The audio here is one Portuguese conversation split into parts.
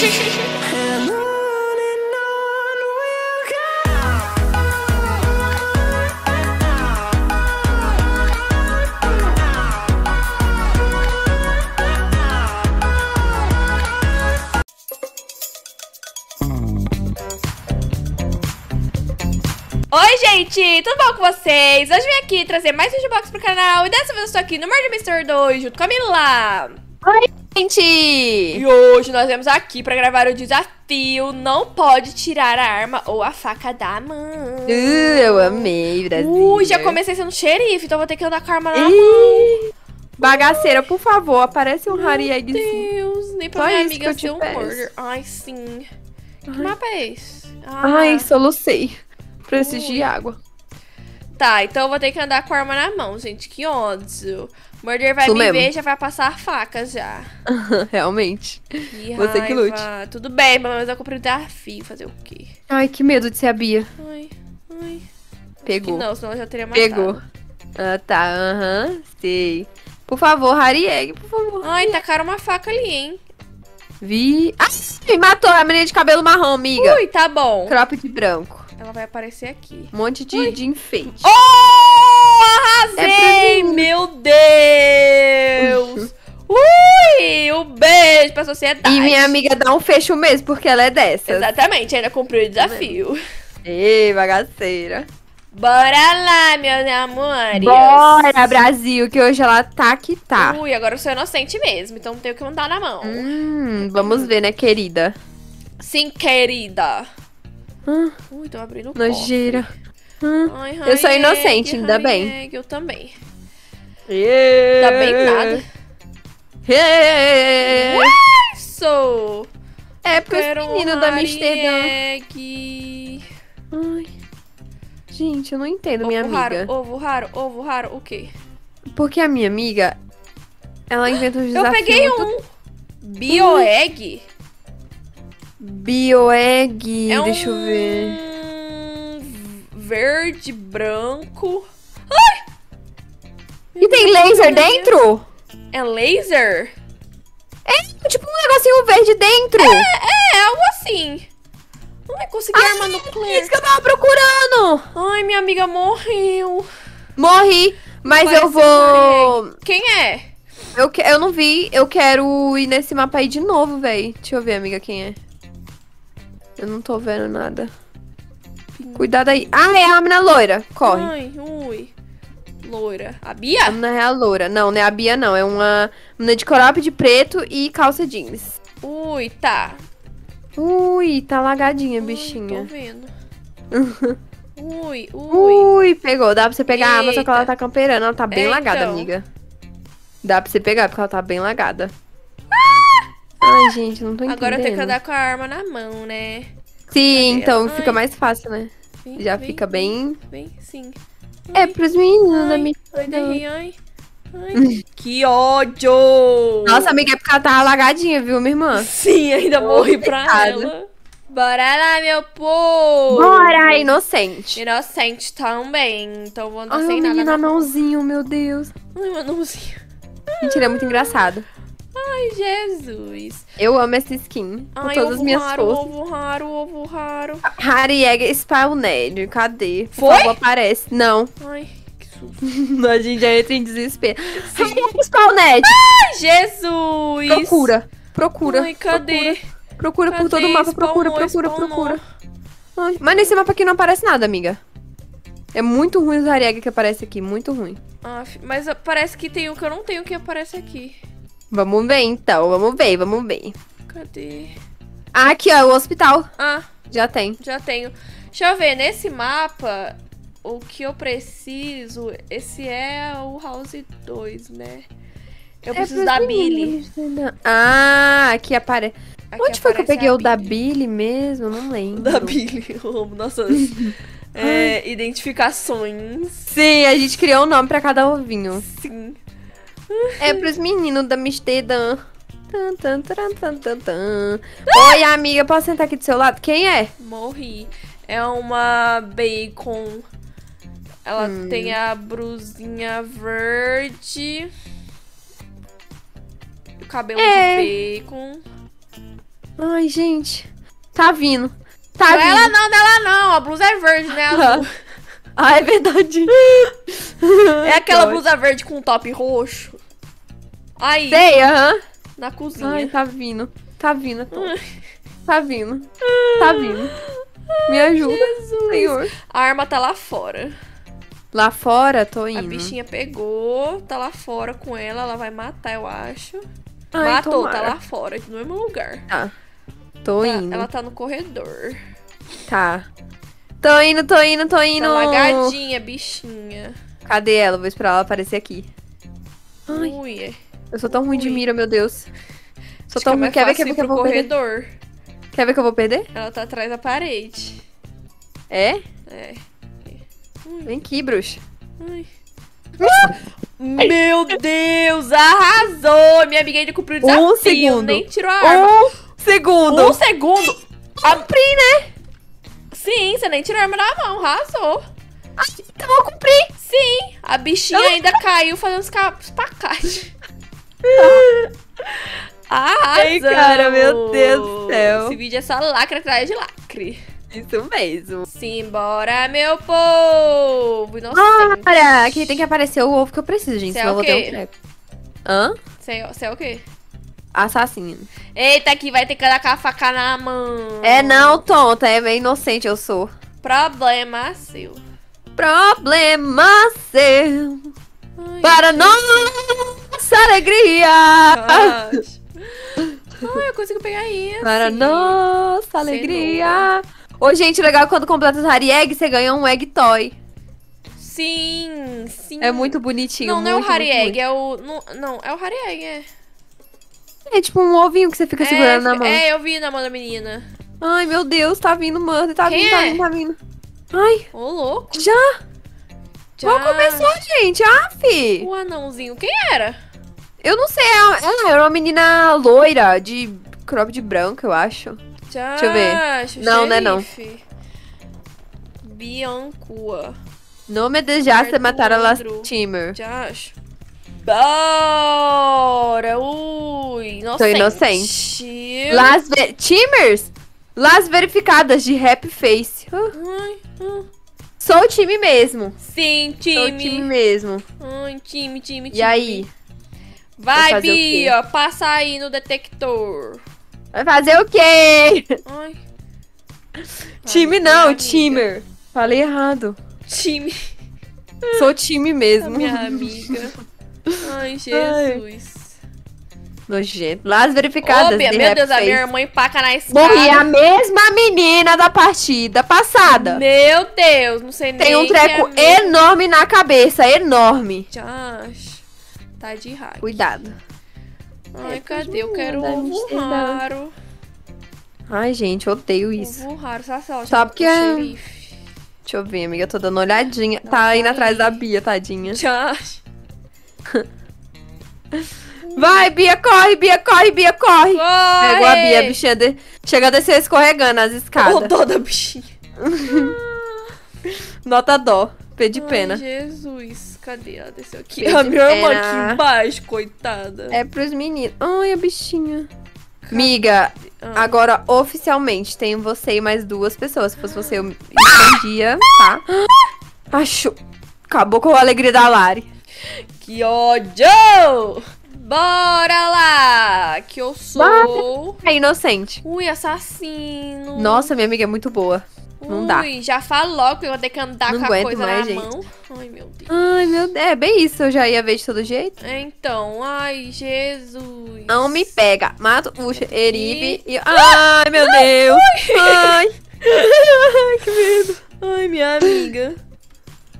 Oi gente, tudo bom com vocês? Hoje eu vim aqui trazer mais videobox pro canal e dessa vez eu estou aqui no Murder Mystery 2 junto com a Mila. Oi gente! E hoje nós viemos aqui pra gravar o desafio Não Pode Tirar a Arma ou a Faca da Mão. Eu amei, Brasil. Já comecei sendo xerife, então vou ter que andar com a arma na mão. Bagaceira, por favor, aparece um Harry Egg. Meu Deus, nem pra minha amiga ser um murder. Ai, sim. Ai. Que mapa é esse? Ai, solucei. Preciso de água. Tá, então eu vou ter que andar com a arma na mão, gente. Que ódio. O Murder vai me ver e já vai passar a faca já. Realmente. Que raiva. Você que lute. Tudo bem, mas eu cumpri o desafio. Fazer o quê? Ai, que medo de ser a Bia. Ai. Pegou. Acho que não, senão ela já teria matado. Pegou. Ah, tá. Sei. Por favor, Harry Egg, por favor. Ai, tacaram uma faca ali, hein? Vi. Ah, me matou a menina de cabelo marrom, amiga. Ui, tá bom. Crop de branco. Ela vai aparecer aqui. Um monte de enfeite. Oh, arrasei! É meu Deus! Ui, um beijo pra sociedade. E minha amiga dá um fecho mesmo, porque ela é dessa. Exatamente, ainda cumpriu o desafio. Ei, bagaceira. Bora lá, meus amores. Bora, Brasil, que hoje ela tá que tá. Ui, agora eu sou inocente mesmo, então não tenho o que mandar na mão. Vamos ver, né, querida? Sim, querida. Ui, tô abrindo o cofre. Nojeira. Eu sou inocente, ainda bem. Eu também. Ainda bem nada. Isso! É porque os meninos da Amsterdam. Ai. Gente, eu não entendo, minha amiga. Ovo raro, o quê? Porque a minha amiga, ela inventa os desafios. Eu peguei um bioegg. Bioegg, é deixa eu ver. Verde, branco. Ai! E tem laser dentro? É laser? É tipo um negocinho verde dentro. É algo assim. Ai, consegui arma nuclear. É isso que eu tava procurando. Ai, minha amiga morreu. Morri, mas eu vou. Quem é? Eu não vi, eu quero ir nesse mapa aí de novo, véi. Deixa eu ver, amiga, quem é. Eu não tô vendo nada. Cuidado aí. Ah, é a mina loira. Corre. Ai, ui. Loira. A Bia? A mina é a loira. Não, não é a Bia, não. É uma mina de cropped preto e calça jeans. Ui, tá. Ui, tá lagadinha, bichinha. Tô vendo. Ui, pegou. Dá pra você pegar a arma, só que ela tá camperando. Ela tá bem lagada, então. Amiga. Dá pra você pegar, porque ela tá bem lagada. Ai, gente, não tô entendendo. Agora eu tenho que andar com a arma na mão, né? Sim, então fica mais fácil, né? Sim, já fica bem... Bem, sim. É pros meninos, amiga. Ai. Que ódio! Nossa, amiga, é porque ela tá alagadinha, viu, minha irmã? Sim, ainda morri pra ela. Bora lá, meu povo! Bora, inocente. Inocente também. Então vou andar sem nada. Ai, menina, mãozinho, meu Deus. Ai, meu mãozinho. Mentira, é muito engraçado. Ai, Jesus. Eu amo essa skin. Ai, com todas as minhas forças. Ovo raro. Harry Egg Spawned. Cadê? Foi? Por favor, aparece. Não. Ai, que susto. A gente já entra em desespero. Harry Egg Spawned. Ai, Jesus. Procura. Ai, cadê? Procura por todo o mapa. Procura. Ai, mas nesse mapa aqui não aparece nada, amiga. É muito ruim os Harry Egg que aparece aqui, muito ruim. Mas parece que tem um que eu não tenho que aparece aqui. Vamos ver então, vamos ver. Cadê? Ah, aqui ó, o hospital. Ah. Já tenho. Deixa eu ver, nesse mapa, o que eu preciso, esse é o House 2, né? Eu preciso da Billy. Ah, aqui aparece. Onde foi que eu peguei o da Billy mesmo? Eu não lembro. Da Billy, eu amo, nossa... identificações. Sim, a gente criou um nome pra cada ovinho. Sim. É pros meninos da Amsterdam. Oi, amiga, posso sentar aqui do seu lado? Quem é? Morri. É uma bacon. Ela tem a brusinha verde. O cabelo de bacon. Ai, gente. Tá vindo. Tá vindo. Ela não, dela não. A blusa é verde, né? Azul. Ah, é verdade. É aquela blusa verde com um top roxo. Aí. Sei, aham. Na cozinha. Ai, tá vindo. Tá vindo. Tá vindo. Tá vindo. Me ajuda, Jesus. Senhor. A arma tá lá fora. Lá fora? Tô indo. A bichinha pegou, tá lá fora com ela. Ela vai matar, eu acho. Ai, matou, tomara. Tá lá fora, no mesmo lugar. Tá. Tô indo. Ela tá no corredor. Tá. Tô indo, tô indo, tô indo. Tá lagadinha, bichinha. Cadê ela? Vou esperar ela aparecer aqui. Ai. Ui. Eu sou tão ruim de mira, meu Deus. Sou tão ruim. Quer ver que eu vou perder? Quer ver que eu vou perder? Ela tá atrás da parede. É? É. Vem aqui, bruxa. Ai. Meu Deus, arrasou! Minha amiga ainda cumpriu o desafio. Um segundo. Nem tirou a arma. Um segundo. Um segundo. Cumpri, né? Sim, você nem tirou a arma da mão. Arrasou. Ah, então eu cumpri. Sim. A bichinha ainda caiu fazendo os pacates. Arrasou. Ai, cara, meu Deus do céu. Esse vídeo é só lacre atrás de lacre. Isso mesmo. Simbora, meu povo. Nossa, para, aqui tem que aparecer o ovo que eu preciso, gente. Cê senão é eu vou ter um treco. Hã? Você é o quê? Assassino. Eita, aqui vai ter que dar com a faca na mão. É não, tonta. É meio inocente, eu sou. Problema seu. Problema seu. Ai, para nossa alegria. Ai, eu consigo pegar isso. Para nossa alegria. Ô, gente, legal quando completa os Harry Egg, você ganha um Egg Toy. Sim, sim. É muito bonitinho. Não, não muito, é o Harry Egg, muito. É o... Não, é o Harry Egg, é. É tipo um ovinho que você fica segurando na mão. É, eu vi na mão da menina. Ai, meu Deus, tá vindo, mano. Tá vindo, tá vindo, tá vindo. Ai. Ô, louco. Já. Qual começou, gente? Aff. O anãozinho, quem era? Eu não sei, era uma menina loira, de crop de branco, eu acho. Já, deixa eu ver. Não, né, não. Biancua. Nome de Jace matar a Lastimer. Já acho. Bora! Ui! Tô inocente. Timers? Las verificadas de Happy Face. Sou o time mesmo. Sim, time. Sou o time mesmo. Ai, time. E aí? Vai, Bia! Passa aí no detector. Vai fazer o quê? Ai. Time não, timer. Falei errado. Time. Sou time mesmo. A minha amiga. Ai, Jesus. Nojento. Lá as verificadas. Ô, Bia, meu Deus, a minha mãe paca na escada. Morri a mesma menina da partida passada. Meu Deus, não sei nem. Tem um treco enorme na cabeça, enorme. Josh, tá de raiva. Cuidado. Ai, cadê? Eu quero ovo raro. Ai, gente, eu odeio isso. Ovo raro, só porque é... Deixa eu ver, amiga, eu tô dando uma olhadinha. Tá indo atrás da Bia, tadinha. Vai, Bia, corre, Bia, corre, Bia, corre. Pegou a Bia, a bichinha. Chega a descer escorregando as escadas. Ô, dó da bichinha. Nota dó. De pena. Ai, Jesus, cadê ela? Desceu aqui. A minha irmã aqui embaixo, coitada. É pros meninos. Ai, a bichinha. Miga, agora oficialmente tenho você e mais duas pessoas. Se fosse você, eu entendia, tá? Acho. Acabou com a alegria da Lari. Que ódio! Bora lá! Que eu sou. É inocente. Ui, assassino. Nossa, minha amiga é muito boa. Não dá. Ui, já falou que eu vou ter que andar não com a coisa mais, na gente. Mão. Ai, meu Deus. Ai, meu Deus. É bem isso, eu já ia ver de todo jeito. Então, ai, Jesus. Não me pega. Mato, puxa, Eribe e... Ai, meu Deus. Ai. Ai, que medo. Ai, minha amiga.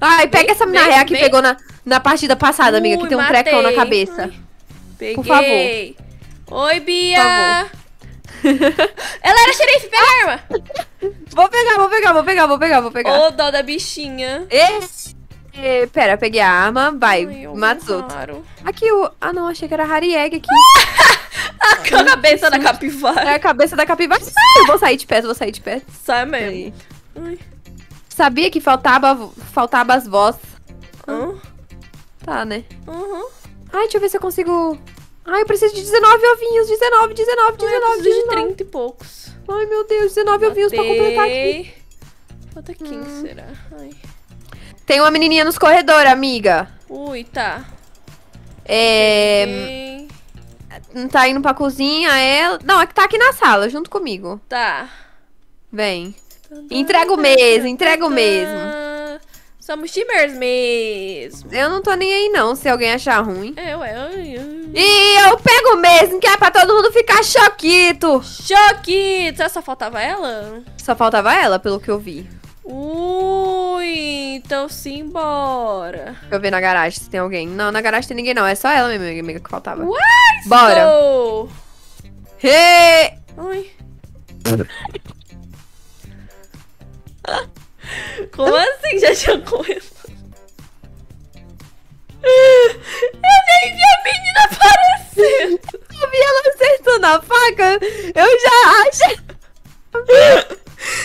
Ai, pega essa minha que pegou na partida passada, amiga, que tem um trecão na cabeça. Ai. Peguei. Por favor. Oi, Bia. Por favor. Ela era xerife, pega a arma. Vou pegar. Ô, dó da bichinha. Pera, peguei a arma. Vai, mata os outros. Aqui o... Ah, não, achei que era Harry Egg aqui. A cabeça da capivara. É a cabeça da capivara. Eu vou sair de perto, Sai mesmo. Ai. Sabia que faltava as vozes. Tá, né? Ai, deixa eu ver se eu consigo... Ai, eu preciso de 19 ovinhos. 19, 30 e poucos. Ai, meu Deus, 19 ovinhos pra completar aqui. Falta 15, será? Ai. Tem uma menininha nos corredores, amiga. Ui, tá. Tá indo pra cozinha, ela... Não, é que tá aqui na sala, junto comigo. Tá. Vem. Entrega o mesmo, entrega o mesmo. Somos timers mesmo. Eu não tô nem aí não, se alguém achar ruim. E eu pego mesmo, que é pra todo mundo ficar choquito. Choquito. Só faltava ela? Só faltava ela, pelo que eu vi. Ui, então simbora. Deixa eu ver na garagem se tem alguém. Não, na garagem tem ninguém não, é só ela mesmo, minha amiga, que faltava. Ué, bora. Ui. Como assim? Já tinha começado. Eu nem vi a menina aparecendo. Eu vi ela acertando a faca. Eu já achei.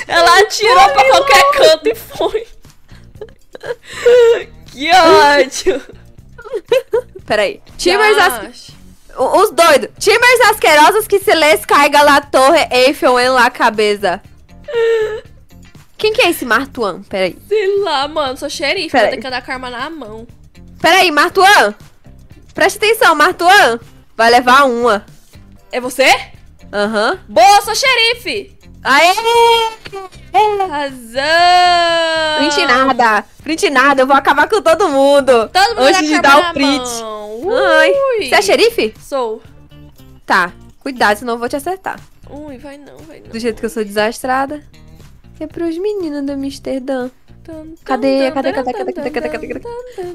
Ela atirou pra qualquer canto e foi. Que ódio. Peraí. Os doidos. Timers asquerosos que se les caiga la torre Eiffel em la cabeça. Quem que é esse Martuan? Peraí. Sei lá, mano. Sou xerife. Vou ter que andar com a arma na mão. Peraí, Martuan. Preste atenção, Martuan. Vai levar uma. É você? Aham. Boa, sou xerife. Aê! Arrasou! Print nada. Print nada. Eu vou acabar com todo mundo. Todo mundo antes de dar o print. Ui. Você é xerife? Sou. Tá. Cuidado, senão eu vou te acertar. Ui, vai não, vai não. Do jeito que eu sou desastrada. É pros meninos do Amsterdam. Cadê?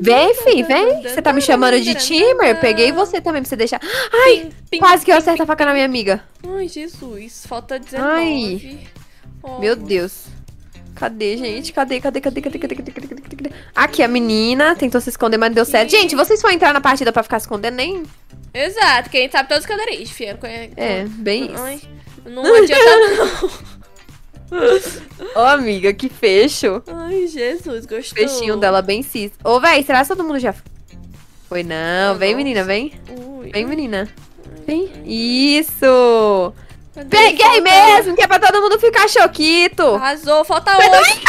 Vem, fi, vem. Você tá me chamando de timer? Peguei você também pra você deixar. Ai, quase que eu acerto a faca na minha amiga. Ai, Jesus. Falta 19. Ai, meu Deus. Cadê, gente? Cadê? Aqui, a menina tentou se esconder, mas não deu certo. Gente, vocês vão entrar na partida pra ficar se escondendo, nem? Exato, quem sabe todos os esconderijos, filho. É, bem isso. Não adianta, não. Ô, amiga, que fecho. Ai, Jesus, gostou. Fechinho dela bem cis. Ô, véi, será que todo mundo já foi? Não, vem, menina, vem. Vem, menina. Vem. Isso. Peguei mesmo, que é pra todo mundo ficar choquito. Arrasou, falta 8.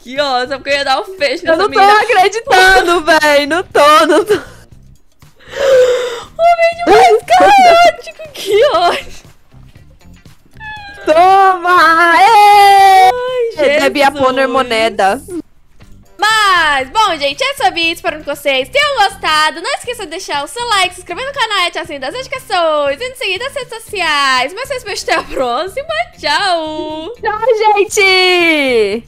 Que ódio, porque eu ia dar um fecho nessa menina. Eu não tô acreditando, véi. Não tô. O vídeo mais caótico, que ódio. Toma! Deve aponer moneda. Mas, bom, gente, é sobre isso. Espero que vocês tenham gostado. Não esqueça de deixar o seu like, se inscrever no canal e ativar as notificações. E nos seguir nas redes sociais. Mas vocês vão até a próxima. Tchau! Tchau, gente!